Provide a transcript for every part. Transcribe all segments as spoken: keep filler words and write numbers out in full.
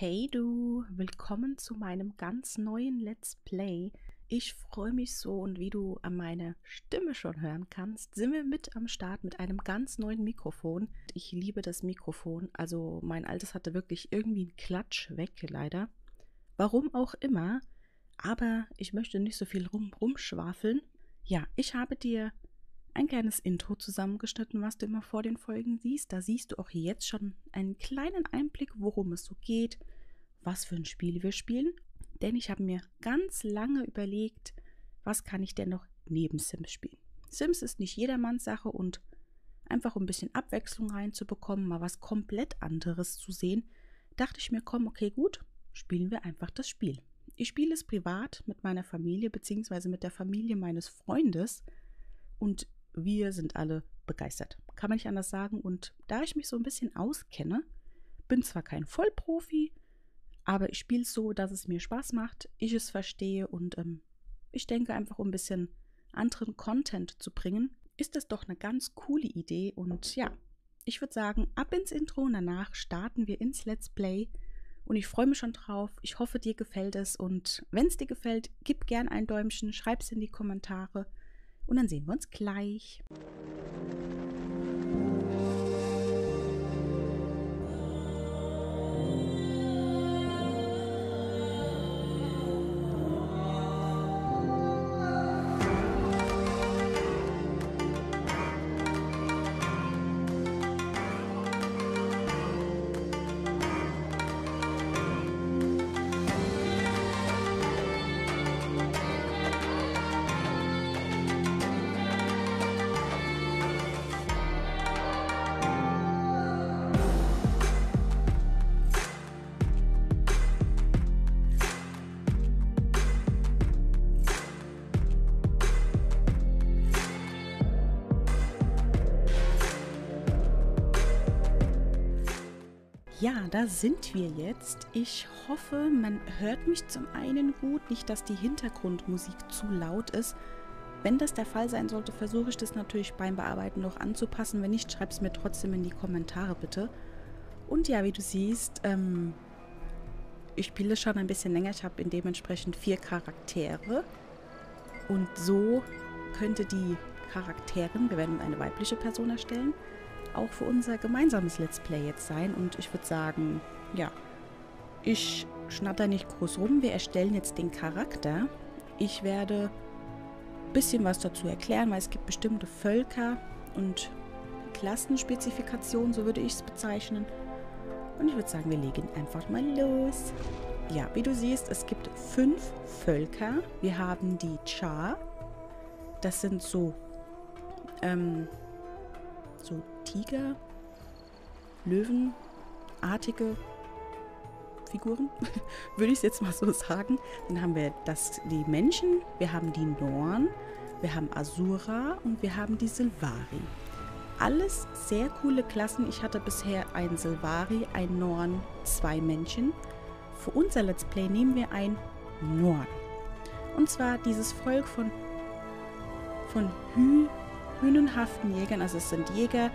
Hey du, willkommen zu meinem ganz neuen Let's Play. Ich freue mich so und wie du an meiner Stimme schon hören kannst, sind wir mit am Start mit einem ganz neuen Mikrofon. Ich liebe das Mikrofon, also mein altes hatte wirklich irgendwie einen Klatsch weg, leider. Warum auch immer, aber ich möchte nicht so viel rum, rumschwafeln. Ja, ich habe dir ein kleines Intro zusammengeschnitten, was du immer vor den Folgen siehst. Da siehst du auch jetzt schon einen kleinen Einblick, worum es so geht, was für ein Spiel wir spielen. Denn ich habe mir ganz lange überlegt, was kann ich denn noch neben Sims spielen. Sims ist nicht jedermanns Sache und einfach um ein bisschen Abwechslung reinzubekommen, mal was komplett anderes zu sehen, dachte ich mir, komm, okay, gut, spielen wir einfach das Spiel. Ich spiele es privat mit meiner Familie bzw. mit der Familie meines Freundes und wir sind alle begeistert, kann man nicht anders sagen. Und da ich mich so ein bisschen auskenne, bin zwar kein Vollprofi, aber ich spiele es so, dass es mir Spaß macht, ich es verstehe und ähm, ich denke einfach, um ein bisschen anderen Content zu bringen, ist das doch eine ganz coole Idee. Und ja, ich würde sagen, ab ins Intro und danach starten wir ins Let's Play und ich freue mich schon drauf. Ich hoffe, dir gefällt es und wenn es dir gefällt, gib gern ein Däumchen, schreib es in die Kommentare. Und dann sehen wir uns gleich. Ja, da sind wir jetzt. Ich hoffe, man hört mich zum einen gut, nicht, dass die Hintergrundmusik zu laut ist. Wenn das der Fall sein sollte, versuche ich das natürlich beim Bearbeiten noch anzupassen. Wenn nicht, schreib es mir trotzdem in die Kommentare, bitte. Und ja, wie du siehst, ähm, ich spiele schon ein bisschen länger. Ich habe dementsprechend vier Charaktere. Und so könnte die Charakterin, wir werden eine weibliche Person erstellen, auch für unser gemeinsames Let's Play jetzt sein. Und ich würde sagen, ja, ich schnatter nicht groß rum. Wir erstellen jetzt den Charakter. Ich werde ein bisschen was dazu erklären, weil es gibt bestimmte Völker und Klassenspezifikationen, so würde ich es bezeichnen. Und ich würde sagen, wir legen einfach mal los. Ja, wie du siehst, es gibt fünf Völker. Wir haben die Charr. Das sind so, ähm, so Tiger, Löwenartige Figuren, würde ich es jetzt mal so sagen. Dann haben wir das, die Menschen, wir haben die Norn, wir haben Asura und wir haben die Sylvari. Alles sehr coole Klassen. Ich hatte bisher einen Sylvari, einen Norn, zwei Menschen. Für unser Let's Play nehmen wir einen Norn. Und zwar dieses Volk von, von Hü. hünenhaften Jägern, also es sind Jäger,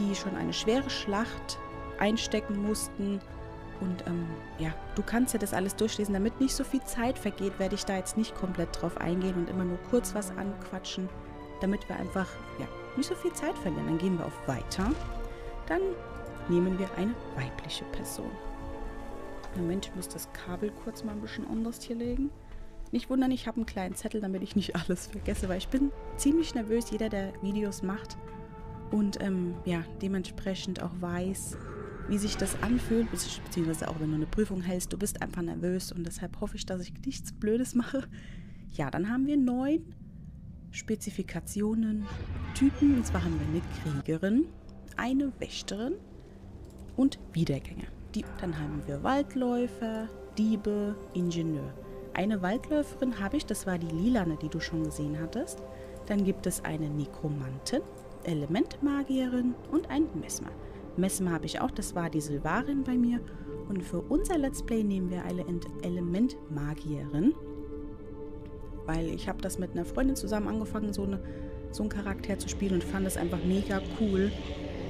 die schon eine schwere Schlacht einstecken mussten und ähm, ja, du kannst ja das alles durchlesen, damit nicht so viel Zeit vergeht, werde ich da jetzt nicht komplett drauf eingehen und immer nur kurz was anquatschen, damit wir einfach, ja, nicht so viel Zeit verlieren. Dann gehen wir auf Weiter, dann nehmen wir eine weibliche Person. Moment, ich muss das Kabel kurz mal ein bisschen anders hier legen. Nicht wundern, ich habe einen kleinen Zettel, damit ich nicht alles vergesse, weil ich bin ziemlich nervös, jeder, der Videos macht und ähm, ja, dementsprechend auch weiß, wie sich das anfühlt, beziehungsweise auch wenn du eine Prüfung hältst, du bist einfach nervös und deshalb hoffe ich, dass ich nichts Blödes mache. Ja, dann haben wir neun Spezifikationen, Typen, und zwar haben wir eine Kriegerin, eine Wächterin und Wiedergänger. Die, dann haben wir Waldläufer, Diebe, Ingenieur. Eine Waldläuferin habe ich, das war die Lilane, die du schon gesehen hattest. Dann gibt es eine Nekromantin, Elementmagierin und ein Mesmer. Mesmer habe ich auch, das war die Sylvarin bei mir. Und für unser Let's Play nehmen wir eine Elementmagierin, weil ich habe das mit einer Freundin zusammen angefangen, so, eine, so einen Charakter zu spielen und fand das einfach mega cool.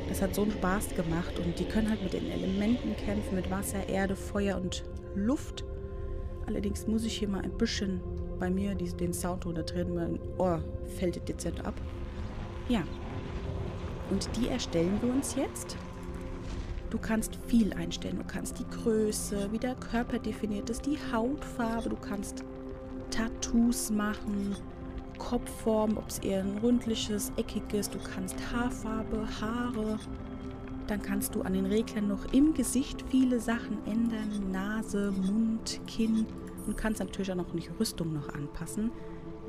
Das hat so einen Spaß gemacht und die können halt mit den Elementen kämpfen, mit Wasser, Erde, Feuer und Luft. Allerdings muss ich hier mal ein bisschen bei mir die, den Sound runterdrehen, mein Ohr fällt dezent ab. Ja, und die erstellen wir uns jetzt. Du kannst viel einstellen, du kannst die Größe, wie der Körper definiert ist, die Hautfarbe, du kannst Tattoos machen, Kopfform, ob es eher ein rundliches, eckiges, du kannst Haarfarbe, Haare, dann kannst du an den Reglern noch im Gesicht viele Sachen ändern, Nase, Mund, Kinn und kannst natürlich auch noch die Rüstung noch anpassen.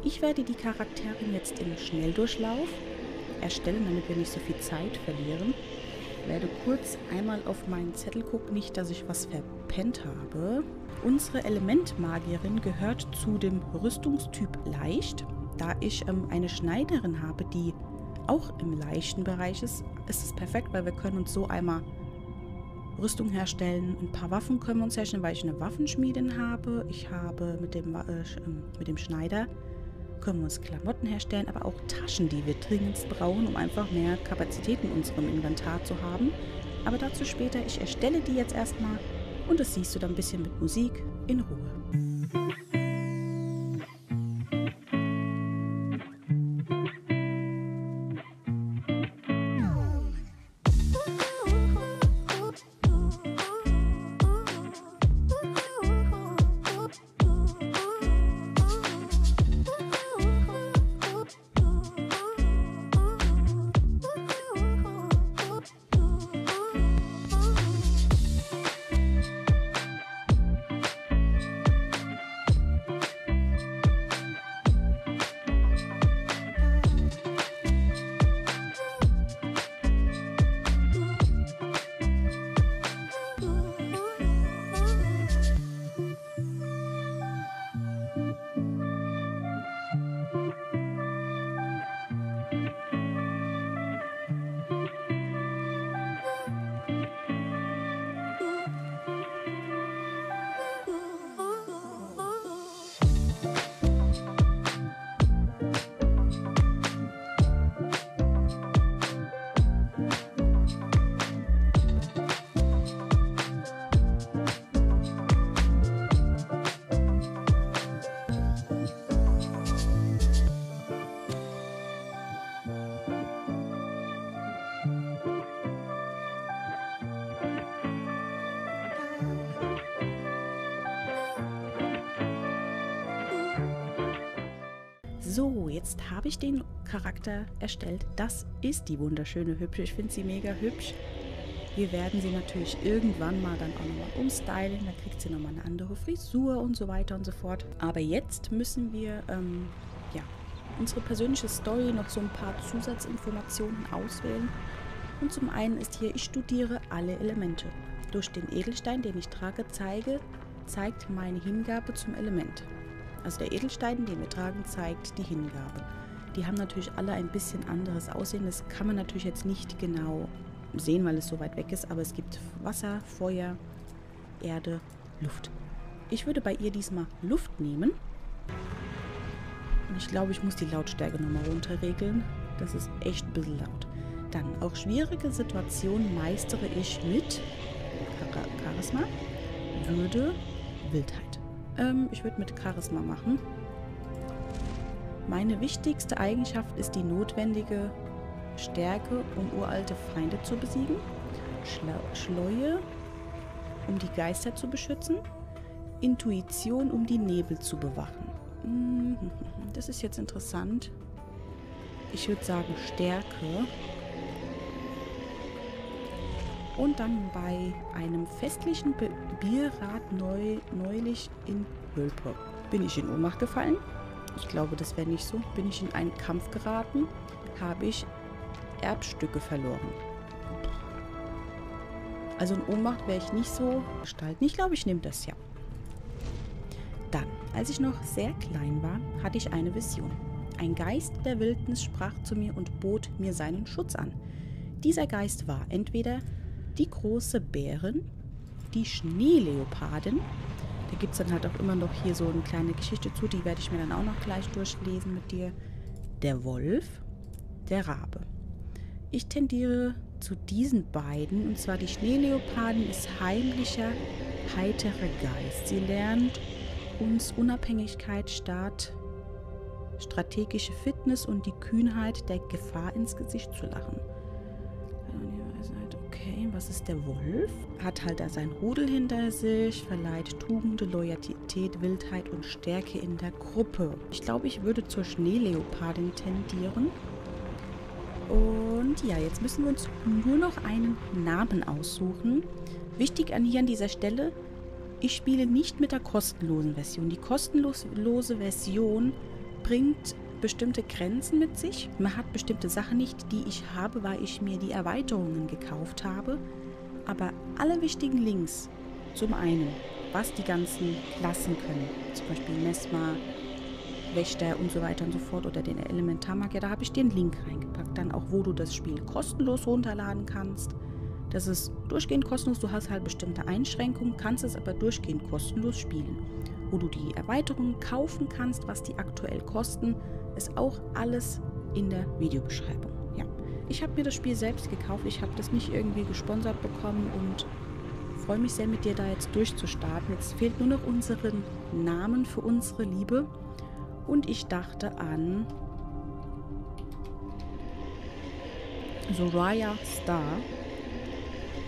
Ich werde die Charaktere jetzt im Schnelldurchlauf erstellen, damit wir nicht so viel Zeit verlieren. Ich werde kurz einmal auf meinen Zettel gucken, nicht, dass ich was verpennt habe. Unsere Elementmagierin gehört zu dem Rüstungstyp Leicht. Da ich ähm, eine Schneiderin habe, die auch im leichten Bereich ist, ist es perfekt, weil wir können uns so einmal Rüstung herstellen. Ein paar Waffen können wir uns herstellen, weil ich eine Waffenschmiedin habe. Ich habe mit dem, äh, mit dem Schneider können wir uns Klamotten herstellen, aber auch Taschen, die wir dringend brauchen, um einfach mehr Kapazität in unserem Inventar zu haben. Aber dazu später. Ich erstelle die jetzt erstmal und das siehst du dann ein bisschen mit Musik in Ruhe. So, jetzt habe ich den Charakter erstellt. Das ist die wunderschöne Hübsche. Ich finde sie mega hübsch. Wir werden sie natürlich irgendwann mal dann auch nochmal umstylen. Dann kriegt sie nochmal eine andere Frisur und so weiter und so fort. Aber jetzt müssen wir ähm, ja, unsere persönliche Story noch so ein paar Zusatzinformationen auswählen. Und zum einen ist hier, ich studiere alle Elemente. Durch den Edelstein, den ich trage, zeige, zeigt meine Hingabe zum Element. Also der Edelstein, den wir tragen, zeigt die Hingabe. Die haben natürlich alle ein bisschen anderes Aussehen. Das kann man natürlich jetzt nicht genau sehen, weil es so weit weg ist. Aber es gibt Wasser, Feuer, Erde, Luft. Ich würde bei ihr diesmal Luft nehmen. Und ich glaube, ich muss die Lautstärke nochmal runterregeln. Das ist echt ein bisschen laut. Dann, auch schwierige Situationen meistere ich mit Charisma, Würde, Wildheit. Ich würde mit Charisma machen. Meine wichtigste Eigenschaft ist die notwendige Stärke, um uralte Feinde zu besiegen. Schleue, um die Geister zu beschützen. Intuition, um die Nebel zu bewachen. Das ist jetzt interessant. Ich würde sagen Stärke. Und dann bei einem festlichen Be Bierrat neu, neulich in Hoelbrak. Bin ich in Ohnmacht gefallen? Ich glaube, das wäre nicht so. Bin ich in einen Kampf geraten? Habe ich Erbstücke verloren? Also in Ohnmacht wäre ich nicht so gestalten. Ich glaube, ich nehme das ja. Dann, als ich noch sehr klein war, hatte ich eine Vision. Ein Geist der Wildnis sprach zu mir und bot mir seinen Schutz an. Dieser Geist war entweder die große Bärin, die Schneeleopardin. Da gibt es dann halt auch immer noch hier so eine kleine Geschichte zu, die werde ich mir dann auch noch gleich durchlesen mit dir. Der Wolf, der Rabe. Ich tendiere zu diesen beiden, und zwar die Schneeleopardin ist heimlicher, heiterer Geist. Sie lernt uns Unabhängigkeit statt strategische Fitness und die Kühnheit der Gefahr ins Gesicht zu lachen. Okay, was ist der Wolf? Hat halt da sein Rudel hinter sich, verleiht Tugende, Loyalität, Wildheit und Stärke in der Gruppe. Ich glaube, ich würde zur Schneeleopardin tendieren. Und ja, jetzt müssen wir uns nur noch einen Namen aussuchen. Wichtig an hier an dieser Stelle, ich spiele nicht mit der kostenlosen Version. Die kostenlose Version bringt bestimmte Grenzen mit sich. Man hat bestimmte Sachen nicht, die ich habe, weil ich mir die Erweiterungen gekauft habe. Aber alle wichtigen Links, zum einen, was die ganzen Klassen können, zum Beispiel Mesmer, Wächter und so weiter und so fort oder den Elementarmagier, da habe ich den Link reingepackt. Dann auch, wo du das Spiel kostenlos runterladen kannst. Das ist durchgehend kostenlos, du hast halt bestimmte Einschränkungen, kannst es aber durchgehend kostenlos spielen. Wo du die Erweiterungen kaufen kannst, was die aktuell kosten, ist auch alles in der Videobeschreibung. Ja. Ich habe mir das Spiel selbst gekauft, ich habe das nicht irgendwie gesponsert bekommen und freue mich sehr, mit dir da jetzt durchzustarten. Jetzt fehlt nur noch unseren Namen für unsere Liebe und ich dachte an Soraya Star.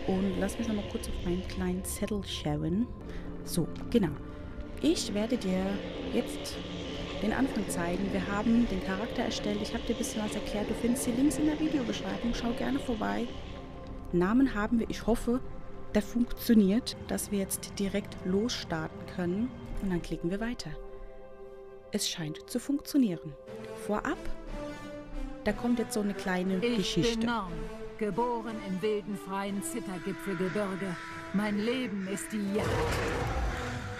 Und lass mich noch mal kurz auf meinen kleinen Zettel schauen. So, genau. Ich werde dir jetzt den Anfang zeigen. Wir haben den Charakter erstellt. Ich habe dir ein bisschen was erklärt. Du findest die Links in der Videobeschreibung. Schau gerne vorbei. Namen haben wir. Ich hoffe, der funktioniert, dass wir jetzt direkt losstarten können. Und dann klicken wir weiter. Es scheint zu funktionieren. Vorab, da kommt jetzt so eine kleine ich Geschichte. Bin Norn, geboren im wilden, freien Zittergipfelgebirge. Mein Leben ist die Jagd.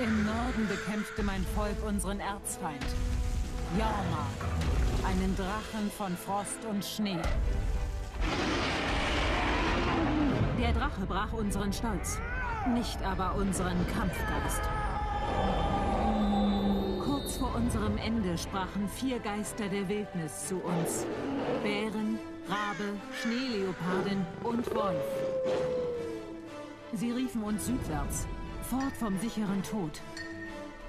Im Norden bekämpfte mein Volk unseren Erzfeind, Jormag, einen Drachen von Frost und Schnee. Der Drache brach unseren Stolz, nicht aber unseren Kampfgeist. Kurz vor unserem Ende sprachen vier Geister der Wildnis zu uns: Bären, Rabe, Schneeleopardin und Wolf. Sie riefen uns südwärts. Fort vom sicheren Tod.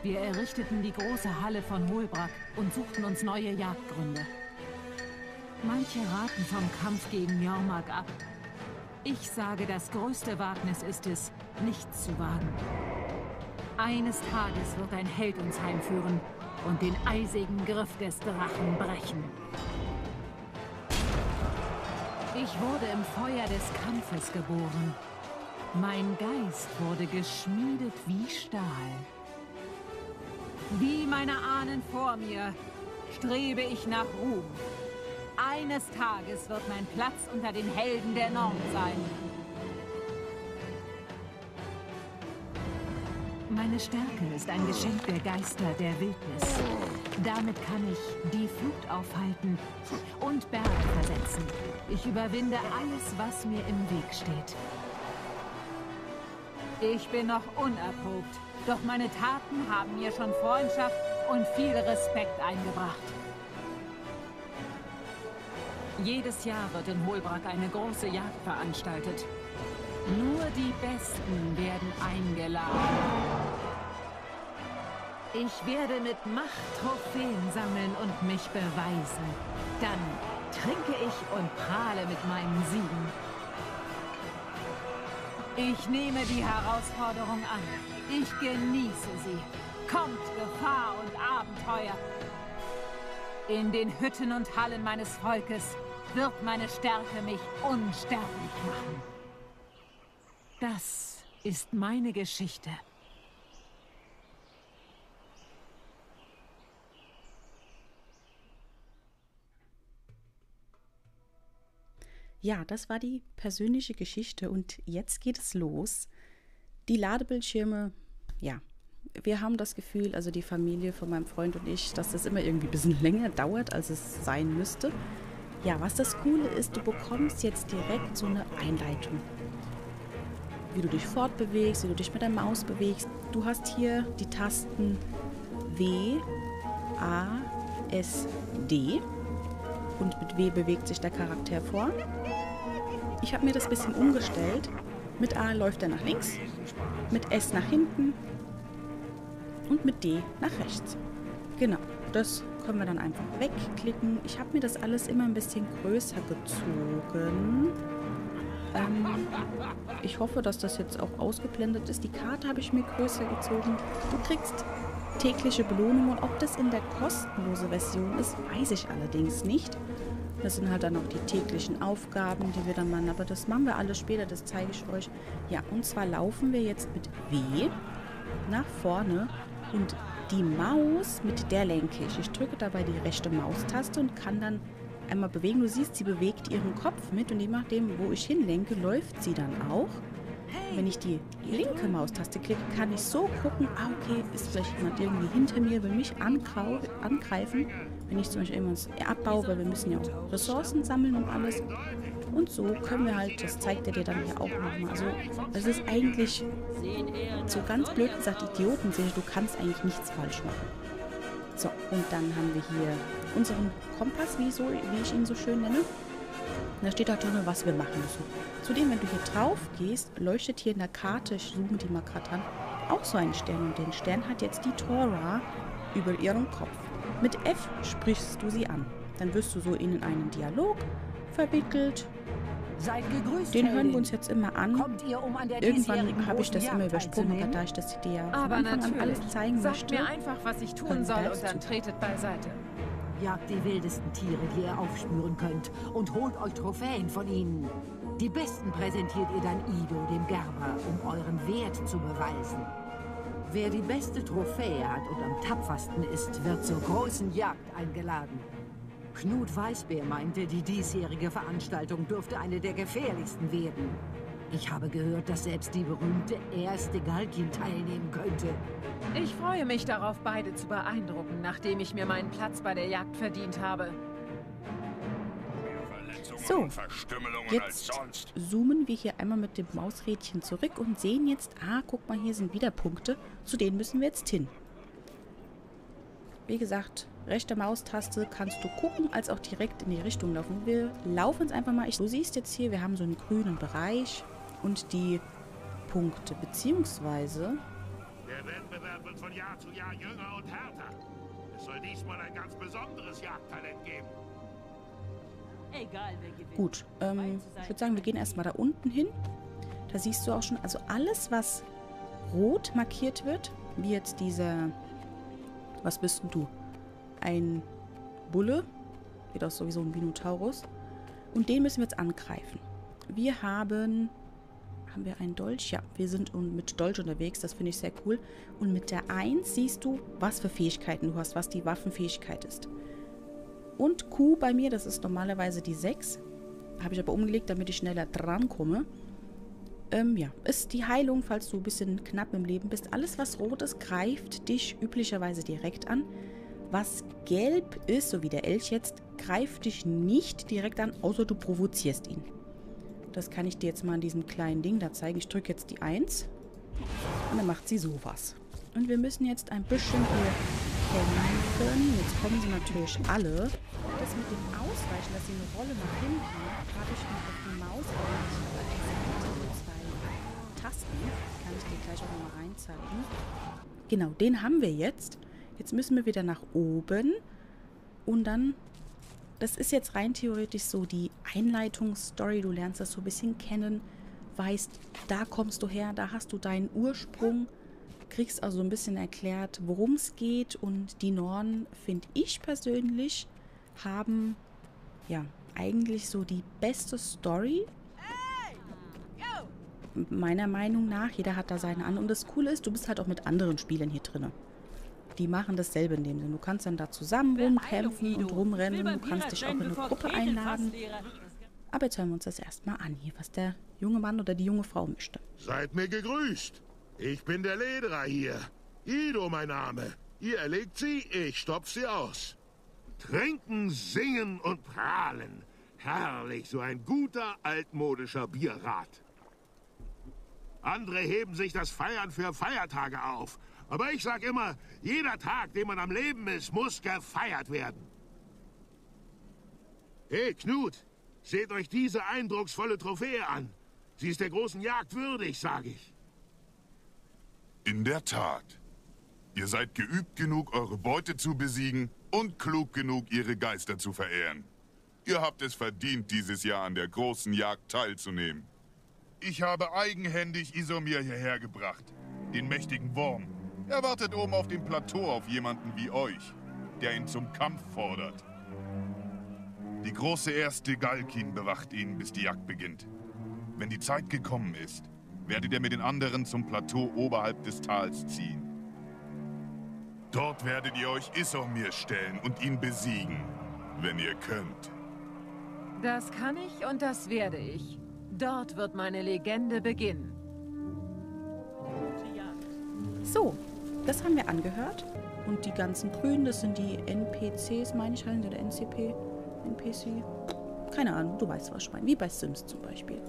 Wir errichteten die große Halle von Hoelbrak und suchten uns neue Jagdgründe. Manche raten vom Kampf gegen Jormag ab. Ich sage, das größte Wagnis ist es, nichts zu wagen. Eines Tages wird ein Held uns heimführen und den eisigen Griff des Drachen brechen. Ich wurde im Feuer des Kampfes geboren. Mein Geist wurde geschmiedet wie Stahl. Wie meine Ahnen vor mir strebe ich nach Ruhm. Eines Tages wird mein Platz unter den Helden der Norn sein. Meine Stärke ist ein Geschenk der Geister der Wildnis. Damit kann ich die Flut aufhalten und Berge versetzen. Ich überwinde alles, was mir im Weg steht. Ich bin noch unerprobt, doch meine Taten haben mir schon Freundschaft und viel Respekt eingebracht. Jedes Jahr wird in Hoelbrak eine große Jagd veranstaltet. Nur die Besten werden eingeladen. Ich werde mit Macht Trophäen sammeln und mich beweisen. Dann trinke ich und prahle mit meinen Siegen. Ich nehme die Herausforderung an. Ich genieße sie. Kommt Gefahr und Abenteuer. In den Hütten und Hallen meines Volkes wird meine Stärke mich unsterblich machen. Das ist meine Geschichte. Ja, das war die persönliche Geschichte und jetzt geht es los. Die Ladebildschirme, ja, wir haben das Gefühl, also die Familie von meinem Freund und ich, dass das immer irgendwie ein bisschen länger dauert, als es sein müsste. Ja, was das Coole ist, du bekommst jetzt direkt so eine Einleitung. Wie du dich fortbewegst, wie du dich mit der Maus bewegst. Du hast hier die Tasten W, A, S, D. Und mit W bewegt sich der Charakter vor. Ich habe mir das ein bisschen umgestellt. Mit A läuft er nach links, mit S nach hinten und mit D nach rechts. Genau, das können wir dann einfach wegklicken. Ich habe mir das alles immer ein bisschen größer gezogen. Ähm, ich hoffe, dass das jetzt auch ausgeblendet ist. Die Karte habe ich mir größer gezogen. Du kriegst tägliche Belohnung und ob das in der kostenlosen Version ist, weiß ich allerdings nicht. Das sind halt dann auch die täglichen Aufgaben, die wir dann machen. Aber das machen wir alles später, das zeige ich euch. Ja, und zwar laufen wir jetzt mit W nach vorne und die Maus, mit der lenke ich. Ich drücke dabei die rechte Maustaste und kann dann einmal bewegen. Du siehst, sie bewegt ihren Kopf mit und je nachdem, wo ich hinlenke, läuft sie dann auch. Wenn ich die linke Maustaste klicke, kann ich so gucken, ah okay, ist vielleicht jemand irgendwie hinter mir, will mich angreifen. Wenn ich zum Beispiel irgendwas abbaue, weil wir müssen ja auch Ressourcen sammeln und alles. Und so können wir halt, das zeigt er dir dann hier auch nochmal. Also es ist eigentlich, so ganz blöd gesagt, idiotensicher, du kannst eigentlich nichts falsch machen. So, und dann haben wir hier unseren Kompass, wie, so, wie ich ihn so schön nenne. Und da steht halt drin, was wir machen müssen. Zudem, wenn du hier drauf gehst, leuchtet hier in der Karte, ich zoome die mal gerade an, auch so einen Stern. Und den Stern hat jetzt die Tora über ihren Kopf. Mit F sprichst du sie an. Dann wirst du so in einen Dialog verwickelt. Seid gegrüßt, den hören wir uns jetzt immer an. Kommt ihr um an der Irgendwann habe ich das immer übersprungen, aber da ich das dir ja von Anfang an alles zeigen möchte. Sagt mir einfach, was ich tun soll und dann tretet beiseite. Jagt die wildesten Tiere, die ihr aufspüren könnt und holt euch Trophäen von ihnen. Die besten präsentiert ihr dann Ido, dem Gerber, um euren Wert zu beweisen. Wer die beste Trophäe hat und am tapfersten ist, wird zur großen Jagd eingeladen. Knut Weißbär meinte, die diesjährige Veranstaltung dürfte eine der gefährlichsten werden. Ich habe gehört, dass selbst die berühmte Eir Stegalkin teilnehmen könnte. Ich freue mich darauf, beide zu beeindrucken, nachdem ich mir meinen Platz bei der Jagd verdient habe. So, jetzt zoomen wir hier einmal mit dem Mausrädchen zurück und sehen jetzt, ah, guck mal, hier sind wieder Punkte, zu denen müssen wir jetzt hin. Wie gesagt, rechte Maustaste kannst du gucken, als auch direkt in die Richtung laufen. Wir laufen jetzt einfach mal, ich, du siehst jetzt hier, wir haben so einen grünen Bereich und die Punkte, beziehungsweise... Der Wettbewerb wird von Jahr zu Jahr jünger und härter. Es soll diesmal ein ganz besonderes Jagdtalent geben. Gut, ähm, ich würde sagen, wir gehen erstmal da unten hin. Da siehst du auch schon, also alles, was rot markiert wird, wie jetzt dieser, was bist denn du? Ein Bulle, geht auch sowieso ein Minotaurus. Und den müssen wir jetzt angreifen. Wir haben, haben wir einen Dolch? Ja, wir sind mit Dolch unterwegs, das finde ich sehr cool. Und mit der eins siehst du, was für Fähigkeiten du hast, was die Waffenfähigkeit ist. Und Q bei mir, das ist normalerweise die sechs. Habe ich aber umgelegt, damit ich schneller drankomme. Ähm, ja, ist die Heilung, falls du ein bisschen knapp im Leben bist. Alles, was rot ist, greift dich üblicherweise direkt an. Was gelb ist, so wie der Elch jetzt, greift dich nicht direkt an, außer du provozierst ihn. Das kann ich dir jetzt mal an diesem kleinen Ding da zeigen. Ich drücke jetzt die eins. Und dann macht sie sowas. Und wir müssen jetzt ein bisschen hier... kämpfen. Jetzt kommen sie natürlich alle. Das mit dem Ausweichen, dass sie eine Rolle nach hinten macht, habe ich mir auf die Maus gemacht. Zwei Tasten. Kann ich dir gleich auch nochmal reinzeigen. Genau, den haben wir jetzt. Jetzt müssen wir wieder nach oben. Und dann, das ist jetzt rein theoretisch so die Einleitungsstory. Du lernst das so ein bisschen kennen, weißt, da kommst du her, da hast du deinen Ursprung. Kriegst also ein bisschen erklärt, worum es geht, und die Norn, finde ich persönlich, haben ja eigentlich so die beste Story. Meiner Meinung nach, jeder hat da seine an. Und das Coole ist, du bist halt auch mit anderen Spielern hier drin. Die machen dasselbe in dem Sinne. Du kannst dann da zusammen rumkämpfen und rumrennen. Du kannst dich auch in eine Gruppe einladen. Aber jetzt hören wir uns das erstmal an, hier, was der junge Mann oder die junge Frau möchte. Seid mir gegrüßt! Ich bin der Lederer hier. Ido mein Name. Ihr erlegt sie, ich stopf sie aus. Trinken, singen und prahlen. Herrlich, so ein guter altmodischer Bierrat. Andere heben sich das Feiern für Feiertage auf. Aber ich sag immer, jeder Tag, den man am Leben ist, muss gefeiert werden. Hey Knut, Seht euch diese eindrucksvolle Trophäe an. Sie ist der großen Jagd würdig, sage ich. In der Tat. Ihr seid geübt genug, eure Beute zu besiegen und klug genug, ihre Geister zu verehren. Ihr habt es verdient, dieses Jahr an der großen Jagd teilzunehmen. Ich habe eigenhändig Isomir hierher gebracht. Den mächtigen Wurm. Er wartet oben auf dem Plateau auf jemanden wie euch, der ihn zum Kampf fordert. Die große Eir Stegalkin bewacht ihn, bis die Jagd beginnt. Wenn die Zeit gekommen ist, werdet ihr mit den anderen zum Plateau oberhalb des Tals ziehen. Dort werdet ihr euch Isomir stellen und ihn besiegen, wenn ihr könnt. Das kann ich und das werde ich. Dort wird meine Legende beginnen. So, das haben wir angehört. Und die ganzen Grünen, das sind die N P Cs, meine ich halt, oder N C P, N P C. Keine Ahnung, du weißt, was ich meine. Wie bei Sims zum Beispiel.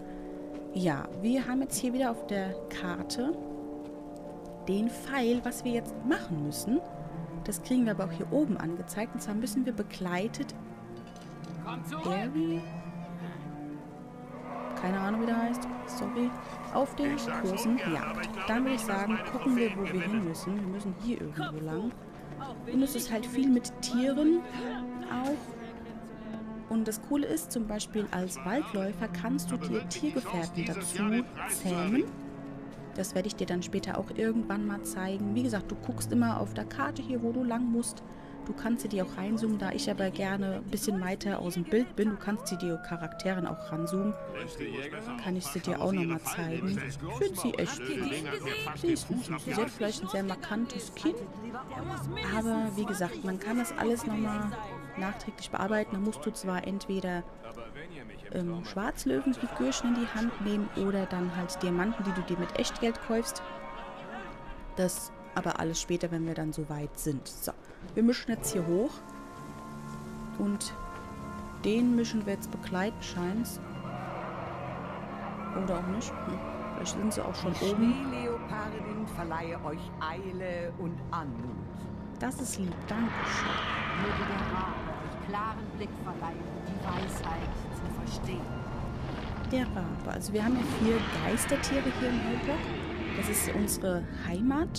Ja, wir haben jetzt hier wieder auf der Karte den Pfeil, was wir jetzt machen müssen. Das kriegen wir aber auch hier oben angezeigt. Und zwar müssen wir begleitet... Eir... Keine Ahnung, wie der heißt. Sorry. Auf den großen Jagd. Dann würde ich sagen, gucken wir, wo wir hin müssen. Wir müssen hier irgendwo lang. Und es ist halt viel mit Tieren auch. Und das Coole ist, zum Beispiel als Waldläufer kannst du dir Tiergefährten dazu zähmen. Das werde ich dir dann später auch irgendwann mal zeigen. Wie gesagt, du guckst immer auf der Karte hier, wo du lang musst. Du kannst sie dir auch reinzoomen, da ich aber gerne ein bisschen weiter aus dem Bild bin. Du kannst sie dir Charakteren auch ranzoomen. Kann ich sie dir auch nochmal zeigen. Ich finde sie echt süß. Sie ist süß. Sie hat vielleicht ein sehr markantes Kinn. Aber wie gesagt, man kann das alles nochmal nachträglich bearbeiten. Da musst du zwar entweder ähm, Schwarzlöwenfigürchen in die Hand nehmen oder dann halt Diamanten, die du dir mit Echtgeld kaufst. Das aber alles später, wenn wir dann so weit sind. So, wir mischen jetzt hier hoch. Und den mischen wir jetzt begleiten, scheint's. Oder auch nicht. Hm. Vielleicht sind sie auch schon die oben. Die Schneeleopardin verleihe euch Eile und Anmut. Das ist lieb, danke schön. Möge der Rat euch klaren Blick verleihen, die Weisheit zu verstehen. Der Rabe. Also wir haben ja vier Geistertiere hier im Hoelbrak. Das ist unsere Heimat,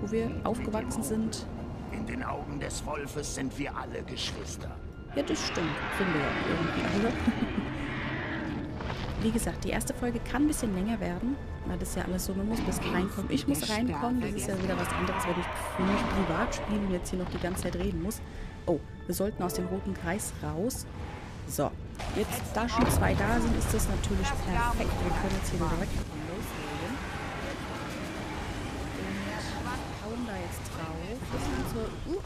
wo wir aufgewachsen sind. In den Augen des Wolfes sind wir alle Geschwister. Ja, das stimmt. Sind wir ja irgendwie alle. Wie gesagt, die erste Folge kann ein bisschen länger werden, weil das ja alles so, man muss bis reinkommen. Ich muss reinkommen, das ist ja wieder was anderes, weil ich für mich privat spielen und jetzt hier noch die ganze Zeit reden muss. Oh, wir sollten aus dem roten Kreis raus. So, jetzt, da schon zwei da sind, ist das natürlich perfekt. Wir können jetzt hier wieder weg. Das sind unsere, uh,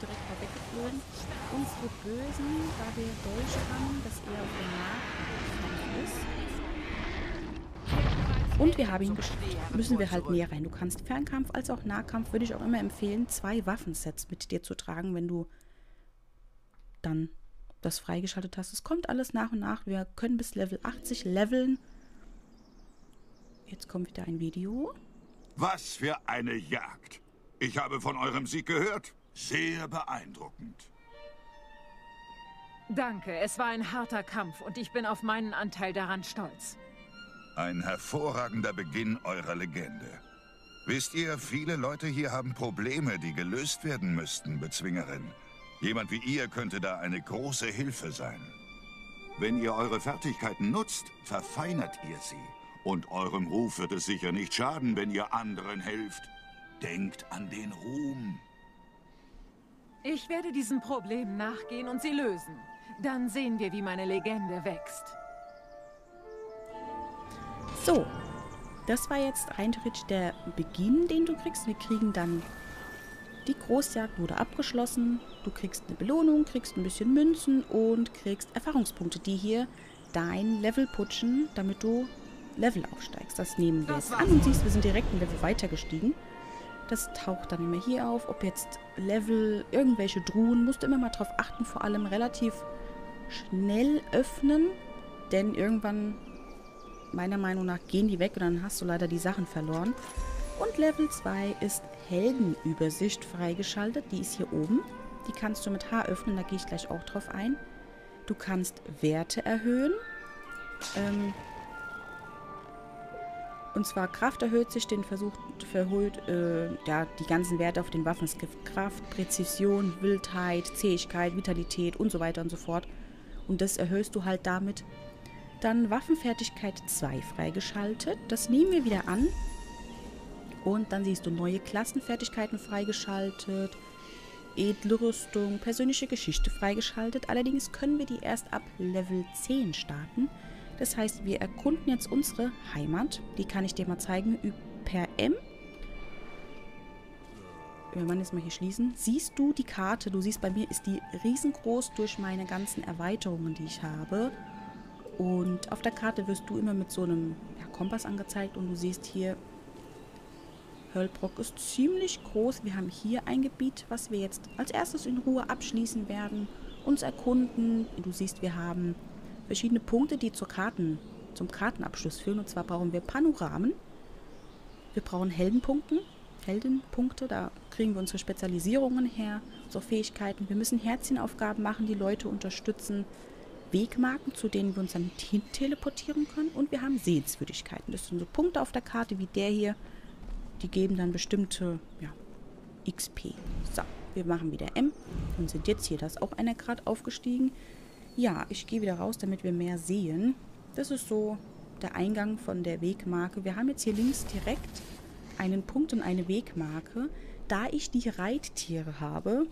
direkt mal weggeflogen, unsere Bösen, da wir Deutsch haben, dass er auf dem Markt ist. Und wir haben ihn geschafft. Müssen wir halt näher rein. Du kannst Fernkampf als auch Nahkampf, würde ich auch immer empfehlen, zwei Waffensets mit dir zu tragen, wenn du dann das freigeschaltet hast. Es kommt alles nach und nach. Wir können bis Level achtzig leveln. Jetzt kommt wieder ein Video. Was für eine Jagd! Ich habe von eurem Sieg gehört. Sehr beeindruckend. Danke, es war ein harter Kampf und ich bin auf meinen Anteil daran stolz. Ein hervorragender Beginn eurer Legende. Wisst ihr, viele Leute hier haben Probleme, die gelöst werden müssten, Bezwingerin. Jemand wie ihr könnte da eine große Hilfe sein. Wenn ihr eure Fertigkeiten nutzt, verfeinert ihr sie. Und eurem Ruf wird es sicher nicht schaden, wenn ihr anderen helft. Denkt an den Ruhm. Ich werde diesem Problem nachgehen und sie lösen. Dann sehen wir, wie meine Legende wächst. So, das war jetzt rein theoretisch der Beginn, den du kriegst. Wir kriegen dann... Die Großjagd wurde abgeschlossen. Du kriegst eine Belohnung, kriegst ein bisschen Münzen und kriegst Erfahrungspunkte, die hier dein Level putschen, damit du Level aufsteigst. Das nehmen wir jetzt an und siehst, wir sind direkt ein Level weiter gestiegen. Das taucht dann immer hier auf, ob jetzt Level, irgendwelche Truhen, musst du immer mal drauf achten, vor allem relativ schnell öffnen, denn irgendwann, meiner Meinung nach, gehen die weg und dann hast du leider die Sachen verloren. Und Level zwei ist Heldenübersicht freigeschaltet, die ist hier oben, die kannst du mit H öffnen, da gehe ich gleich auch drauf ein. Du kannst Werte erhöhen. Ähm, und zwar Kraft erhöht sich, den Versuch verholt, äh, ja, die ganzen Werte auf den Waffen. Es gibt Kraft, Präzision, Wildheit, Zähigkeit, Vitalität und so weiter und so fort. Und das erhöhst du halt damit. Dann Waffenfertigkeit zwei freigeschaltet. Das nehmen wir wieder an. Und dann siehst du neue Klassenfertigkeiten freigeschaltet, edle Rüstung, persönliche Geschichte freigeschaltet. Allerdings können wir die erst ab Level zehn starten. Das heißt, wir erkunden jetzt unsere Heimat. Die kann ich dir mal zeigen per M. Wir machen jetzt mal hier schließen. Siehst du die Karte? Du siehst, bei mir ist die riesengroß durch meine ganzen Erweiterungen, die ich habe. Und auf der Karte wirst du immer mit so einem ja, Kompass angezeigt und du siehst hier, Hoelbrak ist ziemlich groß. Wir haben hier ein Gebiet, was wir jetzt als erstes in Ruhe abschließen werden, uns erkunden. Du siehst, wir haben verschiedene Punkte, die zur Karten, zum Kartenabschluss führen. Und zwar brauchen wir Panoramen. Wir brauchen Heldenpunkte. Heldenpunkte, da kriegen wir unsere Spezialisierungen her, unsere Fähigkeiten. Wir müssen Herzchenaufgaben machen, die Leute unterstützen. Wegmarken, zu denen wir uns dann hin teleportieren können. Und wir haben Sehenswürdigkeiten. Das sind so Punkte auf der Karte, wie der hier. Die geben dann bestimmte ja, X P. So, wir machen wieder M und sind jetzt hier. Da ist auch einer gerade aufgestiegen. Ja, ich gehe wieder raus, damit wir mehr sehen. Das ist so der Eingang von der Wegmarke. Wir haben jetzt hier links direkt einen Punkt und eine Wegmarke. Da ich die Reittiere habe,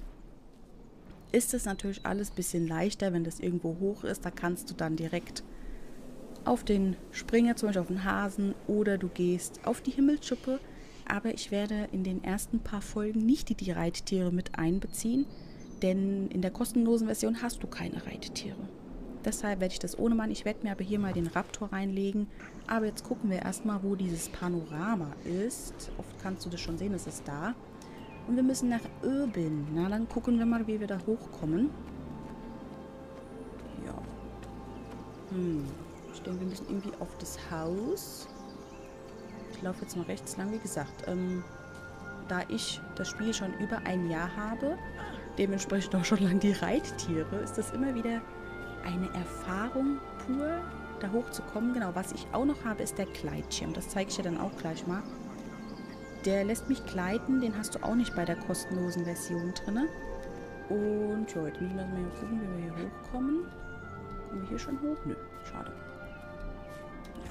ist es natürlich alles ein bisschen leichter, wenn das irgendwo hoch ist. Da kannst du dann direkt auf den Springer, zum Beispiel auf den Hasen, oder du gehst auf die Himmelschuppe. Aber ich werde in den ersten paar Folgen nicht die, die Reittiere mit einbeziehen, denn in der kostenlosen Version hast du keine Reittiere. Deshalb werde ich das ohne machen. Ich werde mir aber hier mal den Raptor reinlegen. Aber jetzt gucken wir erstmal, wo dieses Panorama ist. Oft kannst du das schon sehen, es ist da. Und wir müssen nach Öbin. Na, dann gucken wir mal, wie wir da hochkommen. Ja. Hm. Ich denke, wir müssen irgendwie auf das Haus. Ich laufe jetzt mal rechts lang, wie gesagt. Ähm, da ich das Spiel schon über ein Jahr habe, dementsprechend auch schon lang die Reittiere, ist das immer wieder eine Erfahrung pur, da hochzukommen. Genau, was ich auch noch habe, ist der Gleitschirm. Das zeige ich dir dann auch gleich mal. Der lässt mich gleiten, den hast du auch nicht bei der kostenlosen Version drin. Und ja, jetzt müssen wir mal gucken, wie wir hier hochkommen. Kommen wir hier schon hoch? Nö, schade.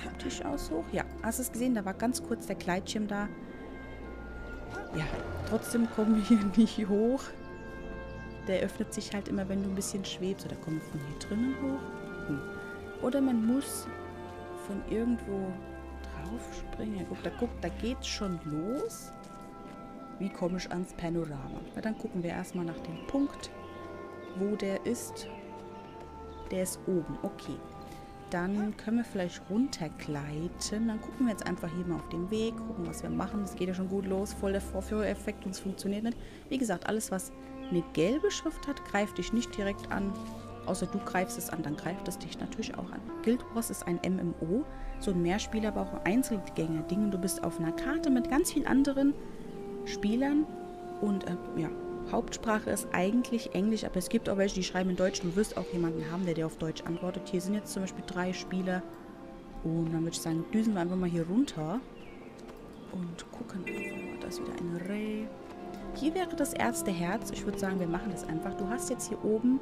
Vom Tisch aus hoch. Ja, hast du es gesehen? Da war ganz kurz der Gleitschirm da. Ja, trotzdem kommen wir hier nicht hoch. Der öffnet sich halt immer, wenn du ein bisschen schwebst. Oder kommen wir von hier drinnen hoch? Hm. Oder man muss von irgendwo drauf springen. Ja, guck, da, guck, da geht's schon los. Wie komme ich ans Panorama? Na, dann gucken wir erstmal nach dem Punkt, wo der ist. Der ist oben. Okay. Dann können wir vielleicht runtergleiten. Dann gucken wir jetzt einfach hier mal auf den Weg, gucken, was wir machen. Das geht ja schon gut los, voll der Vorführeffekt und es funktioniert nicht. Wie gesagt, alles, was eine gelbe Schrift hat, greift dich nicht direkt an. Außer du greifst es an, dann greift es dich natürlich auch an. Guild Wars ist ein M M O, so ein Mehrspieler, aber auch ein Einzelgänger-Ding. Du bist auf einer Karte mit ganz vielen anderen Spielern und äh, ja, Hauptsprache ist eigentlich Englisch, aber es gibt auch welche, die schreiben in Deutsch. Du wirst auch jemanden haben, der dir auf Deutsch antwortet. Hier sind jetzt zum Beispiel drei Spieler. Und dann würde ich sagen, düsen wir einfach mal hier runter. Und gucken einfach mal. Da ist wieder eine Reh. Hier wäre das erste Herz. Ich würde sagen, wir machen das einfach. Du hast jetzt hier oben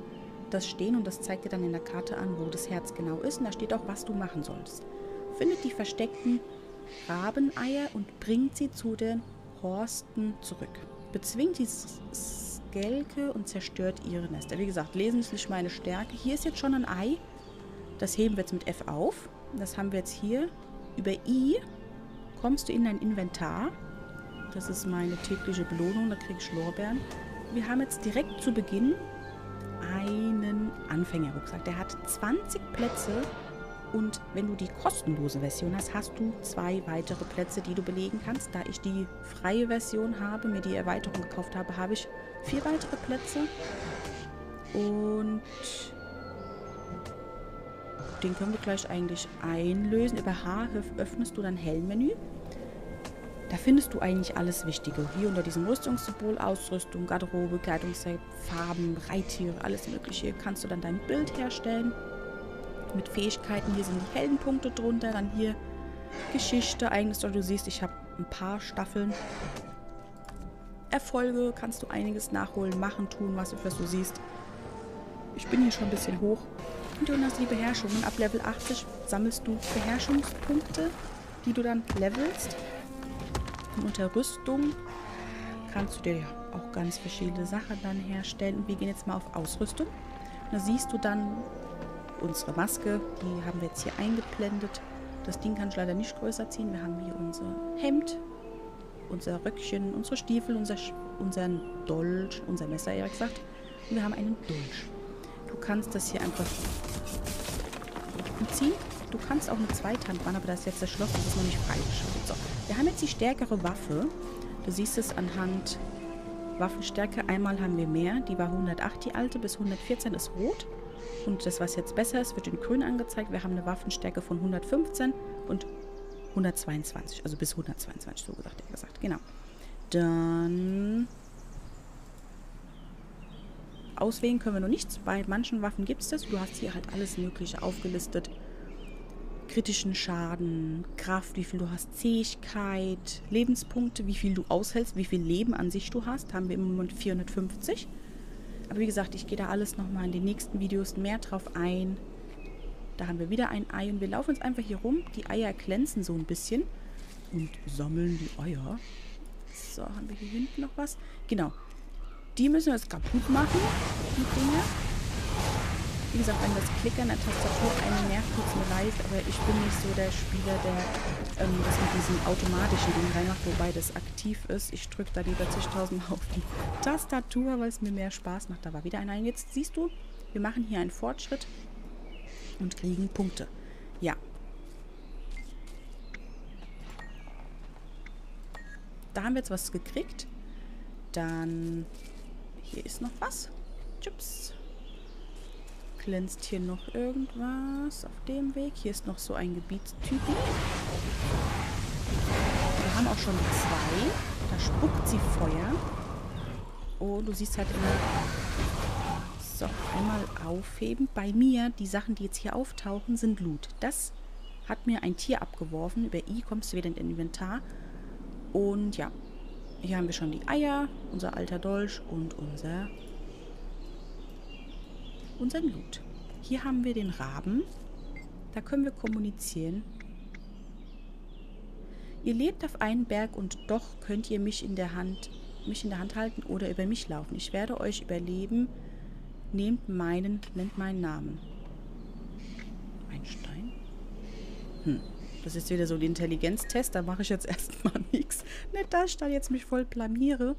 das Stehen und das zeigt dir dann in der Karte an, wo das Herz genau ist. Und da steht auch, was du machen sollst. Findet die versteckten Rabeneier und bringt sie zu den Horsten zurück. Bezwingt die Skelke und zerstört ihre Nester. Wie gesagt, lesen ist nicht meine Stärke. Hier ist jetzt schon ein Ei. Das heben wir jetzt mit F auf. Das haben wir jetzt hier. Über I kommst du in dein Inventar. Das ist meine tägliche Belohnung. Da kriege ich Lorbeeren. Wir haben jetzt direkt zu Beginn einen Anfängerrucksack. Der hat zwanzig Plätze. Und wenn du die kostenlose Version hast, hast du zwei weitere Plätze, die du belegen kannst. Da ich die freie Version habe, mir die Erweiterung gekauft habe, habe ich vier weitere Plätze. Und den können wir gleich eigentlich einlösen. Über H öffnest du dein Helmmenü. Da findest du eigentlich alles Wichtige. Hier unter diesem Rüstungssymbol, Ausrüstung, Garderobe, Kleidungsset, Farben, Reittiere, alles Mögliche. Kannst du dann dein Bild herstellen mit Fähigkeiten. Hier sind die Heldenpunkte drunter. Dann hier Geschichte, eigenes. Du siehst, ich habe ein paar Staffeln. Erfolge, kannst du einiges nachholen, machen, tun, was, was du siehst. Ich bin hier schon ein bisschen hoch. Und hier hast du die Beherrschung. Ab Level achtzig sammelst du Beherrschungspunkte, die du dann levelst. Und unter Rüstung kannst du dir ja auch ganz verschiedene Sachen dann herstellen. Und wir gehen jetzt mal auf Ausrüstung. Und da siehst du dann unsere Maske. Die haben wir jetzt hier eingeblendet. Das Ding kann ich leider nicht größer ziehen. Wir haben hier unser Hemd, unser Röckchen, unsere Stiefel, unser, unseren Dolch, unser Messer, eher gesagt. Und wir haben einen Dolch. Du kannst das hier einfach ziehen. Du kannst auch eine Zweithand machen, aber das ist jetzt das Schloss, das ist noch nicht freigeschaltet. So, wir haben jetzt die stärkere Waffe. Du siehst es anhand Waffenstärke. Einmal haben wir mehr. Die war hundertacht, die alte, bis hundertvierzehn ist rot. Und das, was jetzt besser ist, wird in grün angezeigt. Wir haben eine Waffenstärke von hundertfünfzehn und hundertzweiundzwanzig, also bis hundertzweiundzwanzig, so gesagt, eher gesagt, genau. Dann auswählen können wir noch nichts. Bei manchen Waffen gibt es das. Du hast hier halt alles Mögliche aufgelistet. Kritischen Schaden, Kraft, wie viel du hast, Zähigkeit, Lebenspunkte, wie viel du aushältst, wie viel Leben an sich du hast. Haben wir im Moment vierhundertfünfzig. Aber wie gesagt, ich gehe da alles nochmal in den nächsten Videos mehr drauf ein. Da haben wir wieder ein Ei und wir laufen jetzt einfach hier rum. Die Eier glänzen so ein bisschen und sammeln die Eier. So, haben wir hier hinten noch was? Genau. Die müssen wir jetzt kaputt machen, die Dinger. Wie gesagt, wenn das Klicken an der Tastatur einen nervt, tut's mir leid, aber ich bin nicht so der Spieler, der ähm, das mit diesem automatischen Ding reinmacht, wobei das aktiv ist. Ich drücke da lieber zigtausend auf die Tastatur, weil es mir mehr Spaß macht. Da war wieder einer. Und jetzt siehst du, wir machen hier einen Fortschritt und kriegen Punkte. Ja. Da haben wir jetzt was gekriegt. Dann hier ist noch was. Chips. Glänzt hier noch irgendwas auf dem Weg. Hier ist noch so ein Gebietstyp. Wir haben auch schon zwei. Da spuckt sie Feuer. Oh, du siehst halt immer... So, einmal aufheben. Bei mir, die Sachen, die jetzt hier auftauchen, sind Loot. Das hat mir ein Tier abgeworfen. Über I kommst du wieder in den Inventar. Und ja, hier haben wir schon die Eier, unser alter Dolch und unser unseren Loot. Hier haben wir den Raben. Da können wir kommunizieren. Ihr lebt auf einem Berg und doch könnt ihr mich in der Hand, mich in der Hand halten oder über mich laufen. Ich werde euch überleben. Nehmt meinen, nennt meinen Namen. Ein Stein? Hm. Das ist wieder so ein Intelligenztest. Da mache ich jetzt erstmal nichts. Nicht, dass ich da jetzt mich voll blamiere.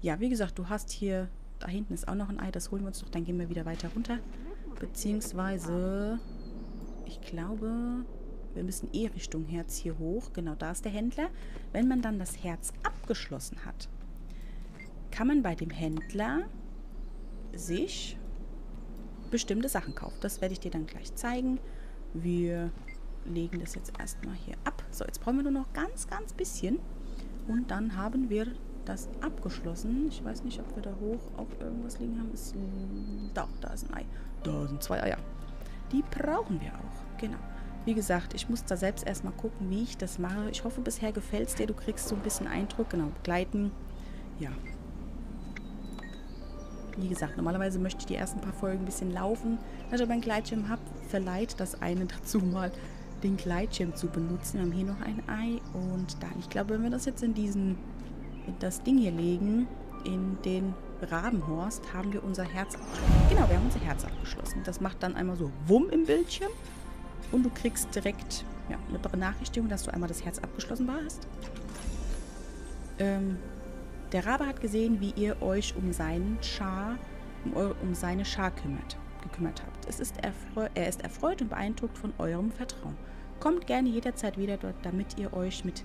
Ja, wie gesagt, du hast hier... Da hinten ist auch noch ein Ei. Das holen wir uns noch. Dann gehen wir wieder weiter runter. Beziehungsweise... Ich glaube... Wir müssen eh Richtung Herz hier hoch. Genau, da ist der Händler. Wenn man dann das Herz abgeschlossen hat, kann man bei dem Händler sich... bestimmte Sachen kauft. Das werde ich dir dann gleich zeigen. Wir legen das jetzt erstmal hier ab. So, jetzt brauchen wir nur noch ganz, ganz bisschen. Und dann haben wir das abgeschlossen. Ich weiß nicht, ob wir da hoch auch irgendwas liegen haben. Ist, da, da ist ein Ei. Da sind zwei Eier. Die brauchen wir auch. Genau. Wie gesagt, ich muss da selbst erstmal gucken, wie ich das mache. Ich hoffe, bisher gefällt es dir. Du kriegst so ein bisschen Eindruck. Genau, begleiten. Ja. Wie gesagt, normalerweise möchte ich die ersten paar Folgen ein bisschen laufen. Wenn ich aber einen Gleitschirm habe, verleiht das einen dazu, mal den Gleitschirm zu benutzen. Wir haben hier noch ein Ei und dann. Ich glaube, wenn wir das jetzt in diesen, in das Ding hier legen, in den Rabenhorst, haben wir unser Herz abgeschlossen. Genau, wir haben unser Herz abgeschlossen. Das macht dann einmal so Wumm im Bildschirm und du kriegst direkt ja, eine Benachrichtigung, dass du einmal das Herz abgeschlossen hast. Ähm... Der Rabe hat gesehen, wie ihr euch um seinen Charr, um, um seine Charr kümmert, gekümmert habt. Es ist er ist erfreut und beeindruckt von eurem Vertrauen. Kommt gerne jederzeit wieder dort, damit ihr euch mit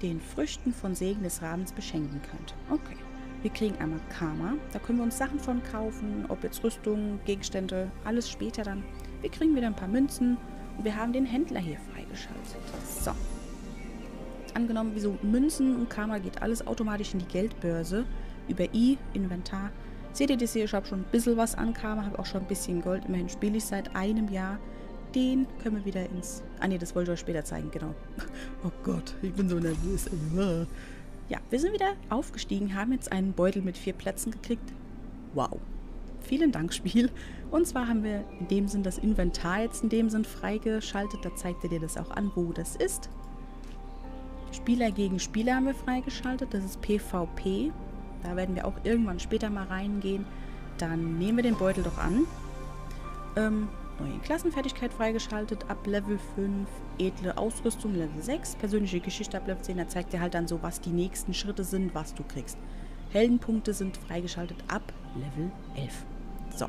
den Früchten von Segen des Rabens beschenken könnt. Okay, wir kriegen einmal Karma. Da können wir uns Sachen von kaufen, ob jetzt Rüstung, Gegenstände, alles später dann. Wir kriegen wieder ein paar Münzen und wir haben den Händler hier freigeschaltet. So. angenommen, wie so Münzen und Karma geht alles automatisch in die Geldbörse. Über I, Inventar. Seht ihr das hier? Ich habe schon ein bisschen was an Karma, habe auch schon ein bisschen Gold. Immerhin spiele ich seit einem Jahr. Den können wir wieder ins... Ah ne, das wollte ich euch später zeigen, genau. Oh Gott, ich bin so nervös. Ja, wir sind wieder aufgestiegen, haben jetzt einen Beutel mit vier Plätzen gekriegt. Wow. Vielen Dank, Spiel. Und zwar haben wir in dem Sinn das Inventar jetzt in dem Sinn freigeschaltet. Da zeigt er dir das auch an, wo das ist. Spieler gegen Spieler haben wir freigeschaltet. Das ist PvP. Da werden wir auch irgendwann später mal reingehen. Dann nehmen wir den Beutel doch an. Ähm, neue Klassenfertigkeit freigeschaltet. Ab Level fünf. Edle Ausrüstung Level sechs. Persönliche Geschichte ab Level zehn. Da zeigt dir halt dann so, was die nächsten Schritte sind, was du kriegst. Heldenpunkte sind freigeschaltet ab Level elf. So,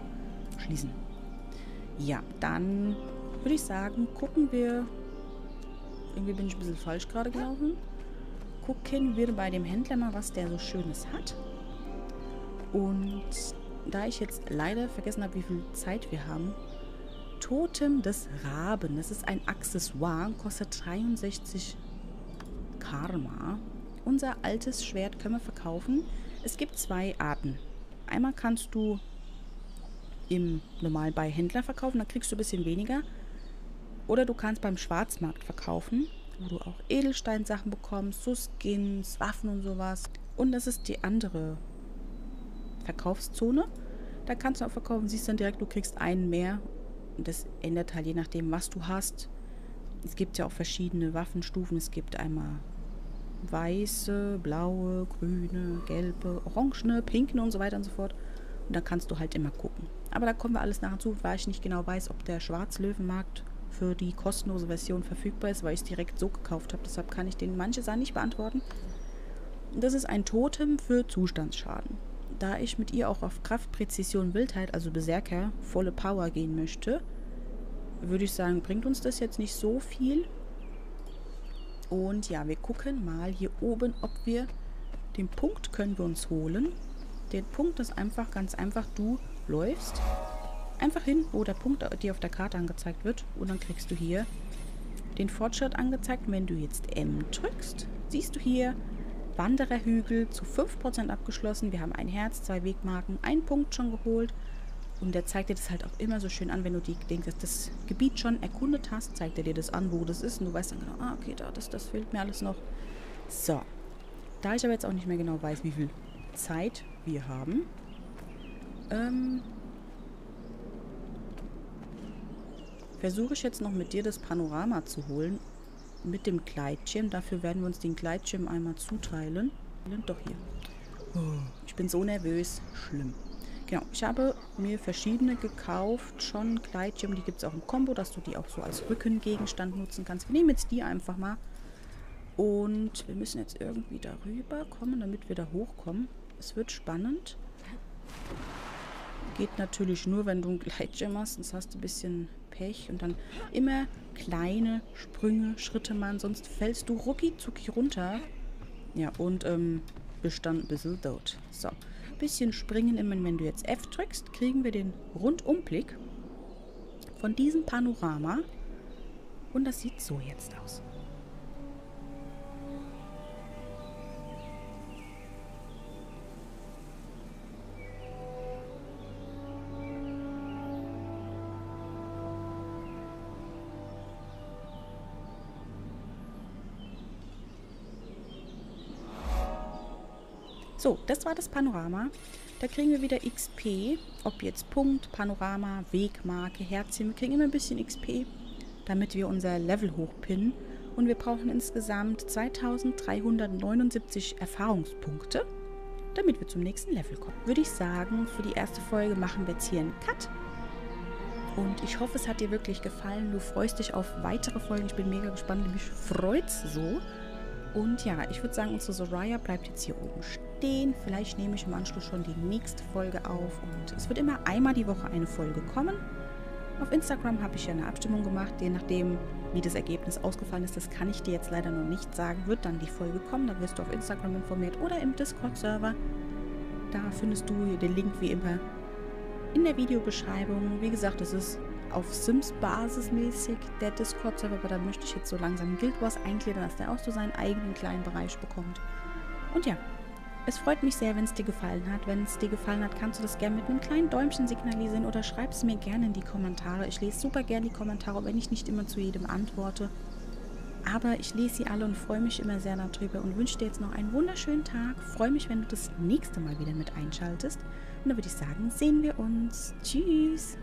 schließen. Ja, dann würde ich sagen, gucken wir... Irgendwie bin ich ein bisschen falsch gerade gelaufen. Gucken wir bei dem Händler mal, was der so Schönes hat. Und da ich jetzt leider vergessen habe, wie viel Zeit wir haben... Totem des Raben. Das ist ein Accessoire und kostet dreiundsechzig Karma. Unser altes Schwert können wir verkaufen. Es gibt zwei Arten. Einmal kannst du im normal bei Händler verkaufen, dann kriegst du ein bisschen weniger. Oder du kannst beim Schwarzmarkt verkaufen, wo du auch Edelsteinsachen bekommst, so Skins, Waffen und sowas. Und das ist die andere Verkaufszone. Da kannst du auch verkaufen, siehst dann direkt, du kriegst einen mehr. Und das ändert halt je nachdem, was du hast. Es gibt ja auch verschiedene Waffenstufen. Es gibt einmal weiße, blaue, grüne, gelbe, orangene, pinkene und so weiter und so fort. Und da kannst du halt immer gucken. Aber da kommen wir alles nachher zu, weil ich nicht genau weiß, ob der Schwarzlöwenmarkt für die kostenlose Version verfügbar ist, weil ich es direkt so gekauft habe. Deshalb kann ich den manche Sachen nicht beantworten. Das ist ein Totem für Zustandsschaden. Da ich mit ihr auch auf Kraft, Präzision, Wildheit, also Berserker, volle Power gehen möchte, würde ich sagen, bringt uns das jetzt nicht so viel. Und ja, wir gucken mal hier oben, ob wir den Punkt können wir uns holen. Den Punkt ist einfach, ganz einfach, du läufst einfach hin, wo der Punkt dir auf der Karte angezeigt wird. Und dann kriegst du hier den Fortschritt angezeigt. Wenn du jetzt M drückst, siehst du hier Wandererhügel zu fünf Prozent abgeschlossen. Wir haben ein Herz, zwei Wegmarken, einen Punkt schon geholt. Und der zeigt dir das halt auch immer so schön an, wenn du die, denkst, das Gebiet schon erkundet hast, zeigt er dir das an, wo das ist. Und du weißt dann genau, ah, okay, da, das, das fehlt mir alles noch. So, da ich aber jetzt auch nicht mehr genau weiß, wie viel Zeit wir haben. Ähm, versuche ich jetzt noch mit dir das Panorama zu holen. Mit dem Gleitschirm. Dafür werden wir uns den Gleitschirm einmal zuteilen. Doch hier. Ich bin so nervös. Schlimm. Genau, ich habe mir verschiedene gekauft, schon Gleitschirme, die gibt es auch im Kombo, dass du die auch so als Rückengegenstand nutzen kannst. Wir nehmen jetzt die einfach mal und wir müssen jetzt irgendwie darüber kommen, damit wir da hochkommen. Es wird spannend. Geht natürlich nur, wenn du einen Gleitschirm hast, sonst hast du ein bisschen Pech. Und dann immer kleine Sprünge, Schritte machen, sonst fällst du rucki-zucki runter. Ja, und ähm, bist dann ein bisschen tot. So. Bisschen springen immer, wenn du jetzt F drückst, kriegen wir den Rundumblick von diesem Panorama. Und das sieht so jetzt aus. So, das war das Panorama. Da kriegen wir wieder X P. Ob jetzt Punkt, Panorama, Wegmarke, Herzchen. Wir kriegen immer ein bisschen X P, damit wir unser Level hochpinnen. Und wir brauchen insgesamt zweitausenddreihundertneunundsiebzig Erfahrungspunkte, damit wir zum nächsten Level kommen. Würde ich sagen, für die erste Folge machen wir jetzt hier einen Cut. Und ich hoffe, es hat dir wirklich gefallen. Du freust dich auf weitere Folgen. Ich bin mega gespannt. Mich freut's so. Und ja, ich würde sagen, unsere Soraya bleibt jetzt hier oben stehen. Vielleicht nehme ich im Anschluss schon die nächste Folge auf. Und es wird immer einmal die Woche eine Folge kommen. Auf Instagram habe ich ja eine Abstimmung gemacht. Je nachdem, wie das Ergebnis ausgefallen ist, das kann ich dir jetzt leider noch nicht sagen, wird dann die Folge kommen. Dann wirst du auf Instagram informiert oder im Discord-Server. Da findest du den Link wie immer in der Videobeschreibung. Wie gesagt, es ist auf Sims-Basis mäßig der Discord-Server, aber da möchte ich jetzt so langsam Guild Wars eingliedern, dass der auch so seinen eigenen kleinen Bereich bekommt. Und ja, es freut mich sehr, wenn es dir gefallen hat. Wenn es dir gefallen hat, kannst du das gerne mit einem kleinen Däumchen signalisieren oder schreib es mir gerne in die Kommentare. Ich lese super gerne die Kommentare, wenn ich nicht immer zu jedem antworte. Aber ich lese sie alle und freue mich immer sehr darüber und wünsche dir jetzt noch einen wunderschönen Tag. Freue mich, wenn du das nächste Mal wieder mit einschaltest. Und dann würde ich sagen, sehen wir uns. Tschüss!